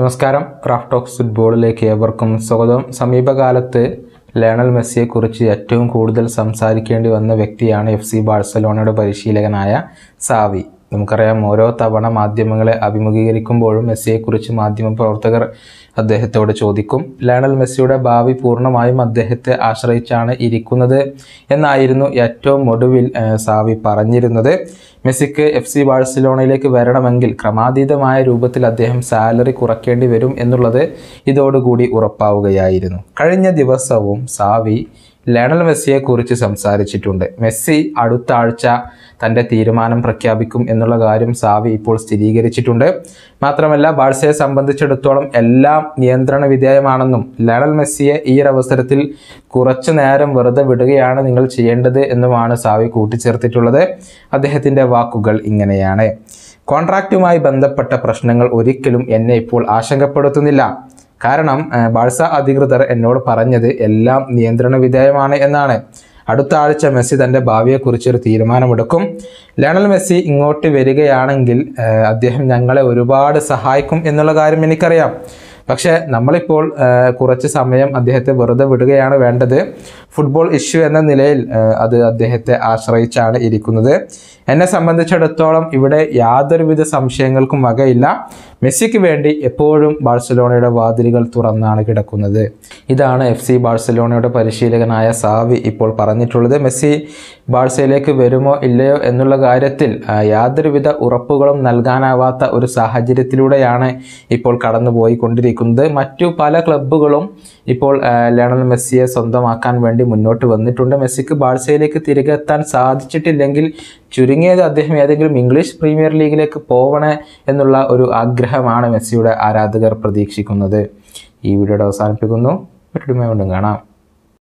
നമസ്കാരം, Raf talks ഫുട്ബോളിലേക്ക് ഏവർക്കും സ്വാഗതം. സമീപകാലത്ത് ലയണൽ മെസ്സിയെക്കുറിച്ച് ഏറ്റവും കൂടുതൽ സംസാരിക്കേണ്ടി വന്ന വ്യക്തിയാണ് FC ബാഴ്സലോണയുടെ പരിശീലകനായ സാവി. നമുക്കറിയാം, ഓരോ തവണ മാധ്യമങ്ങളെ അഭിമുഖീകരിക്കുമ്പോഴും മെസ്സിയെക്കുറിച്ച് മാധ്യമപ്രവർത്തകർ അദ്ദേഹത്തോട് ചോദിക്കും. ലയണൽ മെസ്സിയുടെ ഭാവി പൂർണ്ണമായും അദ്ദേഹത്തെ ആശ്രയിച്ചാണ് ഇരിക്കുന്നത് എന്നായിരുന്നു ഏറ്റവും ഒടുവിൽ സാവി പറഞ്ഞിരുന്നത്. മെസ്സിക്ക് FC ബാഴ്സലോണയിലേക്ക് വരണമെങ്കിൽ ക്രമാതീതമായ രൂപത്തിൽ അദ്ദേഹം സാലറി കുറയ്ക്കേണ്ടി വരും എന്നുള്ളത് ഇതോടുകൂടി ഉറപ്പാവുകയായിരുന്നു. കഴിഞ്ഞ ദിവസവും സാവി ലയണൽ മെസ്സിയെക്കുറിച്ച് സംസാരിച്ചിട്ടുണ്ട്. മെസ്സി അടുത്ത ആഴ്ച തൻ്റെ തീരുമാനം പ്രഖ്യാപിക്കും എന്നുള്ള കാര്യം സാവി ഇപ്പോൾ സ്ഥിരീകരിച്ചിട്ടുണ്ട്. മാത്രമല്ല, ബാഴ്സയെ സംബന്ധിച്ചിടത്തോളം എല്ലാം നിയന്ത്രണ വിധേയമാണെന്നും ലയണൽ മെസ്സിയെ ഈ ഒരവസരത്തിൽ കുറച്ചു നേരം വെറുതെ വിടുകയാണ് നിങ്ങൾ ചെയ്യേണ്ടത് എന്നുമാണ് സാവി കൂട്ടിച്ചേർത്തിട്ടുള്ളത്. അദ്ദേഹത്തിൻ്റെ വാക്കുകൾ ഇങ്ങനെയാണ്: കോൺട്രാക്റ്റുമായി ബന്ധപ്പെട്ട പ്രശ്നങ്ങൾ ഒരിക്കലും എന്നെ ഇപ്പോൾ ആശങ്കപ്പെടുത്തുന്നില്ല. കാരണം ബാഴ്സ അധികൃതർ എന്നോട് പറഞ്ഞത് എല്ലാം നിയന്ത്രണ വിധേയമാണ് എന്നാണ്. അടുത്ത ആഴ്ച മെസ്സി തൻ്റെ ഭാവിയെക്കുറിച്ചൊരു തീരുമാനമെടുക്കും. ലയണൽ മെസ്സി ഇങ്ങോട്ട് വരികയാണെങ്കിൽ അദ്ദേഹം ഞങ്ങളെ ഒരുപാട് സഹായിക്കും എന്നുള്ള കാര്യം എനിക്കറിയാം. പക്ഷേ നമ്മളിപ്പോൾ കുറച്ച് സമയം അദ്ദേഹത്തെ വെറുതെ വിടുകയാണ് വേണ്ടത്. ഫുട്ബോൾ ഇഷ്യൂ എന്ന നിലയിൽ അത് അദ്ദേഹത്തെ ആശ്രയിച്ചാണ് ഇരിക്കുന്നത്. എന്നെ സംബന്ധിച്ചിടത്തോളം ഇവിടെ യാതൊരുവിധ സംശയങ്ങൾക്കും വകയില്ല. മെസ്സിക്ക് വേണ്ടി എപ്പോഴും ബാഴ്സലോണയുടെ വാതിലുകൾ തുറന്നാണ് കിടക്കുന്നത്. ഇതാണ് FC ബാഴ്സലോണയുടെ പരിശീലകനായ സാവി ഇപ്പോൾ പറഞ്ഞിട്ടുള്ളത്. മെസ്സി ബാഴ്സയിലേക്ക് വരുമോ ഇല്ലയോ എന്നുള്ള കാര്യത്തിൽ യാതൊരുവിധ ഉറപ്പുകളും നൽകാനാവാത്ത ഒരു സാഹചര്യത്തിലൂടെയാണ് ഇപ്പോൾ കടന്നുപോയിക്കൊണ്ടിരിക്കുന്നത്. മറ്റു പല ക്ലബ്ബുകളും ഇപ്പോൾ ലയണൽ മെസ്സിയെ സ്വന്തമാക്കാൻ വേണ്ടി മുന്നോട്ട് വന്നിട്ടുണ്ട്. മെസ്സിക്ക് ബാഴ്സയിലേക്ക് തിരികെ എത്താൻ സാധിച്ചിട്ടില്ലെങ്കിൽ ചുരുങ്ങിയത് അദ്ദേഹം ഏതെങ്കിലും ഇംഗ്ലീഷ് പ്രീമിയർ ലീഗിലേക്ക് പോവണേ എന്നുള്ള ഒരു ആഗ്രഹമാണ് മെസ്സിയുടെ ആരാധകർ പ്രതീക്ഷിക്കുന്നത്. ഈ വീഡിയോയുടെ അവസാനിപ്പിക്കുന്നു. മറ്റൊരു വീണ്ടും കാണാം.